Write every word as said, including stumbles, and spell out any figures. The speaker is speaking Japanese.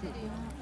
してるよ。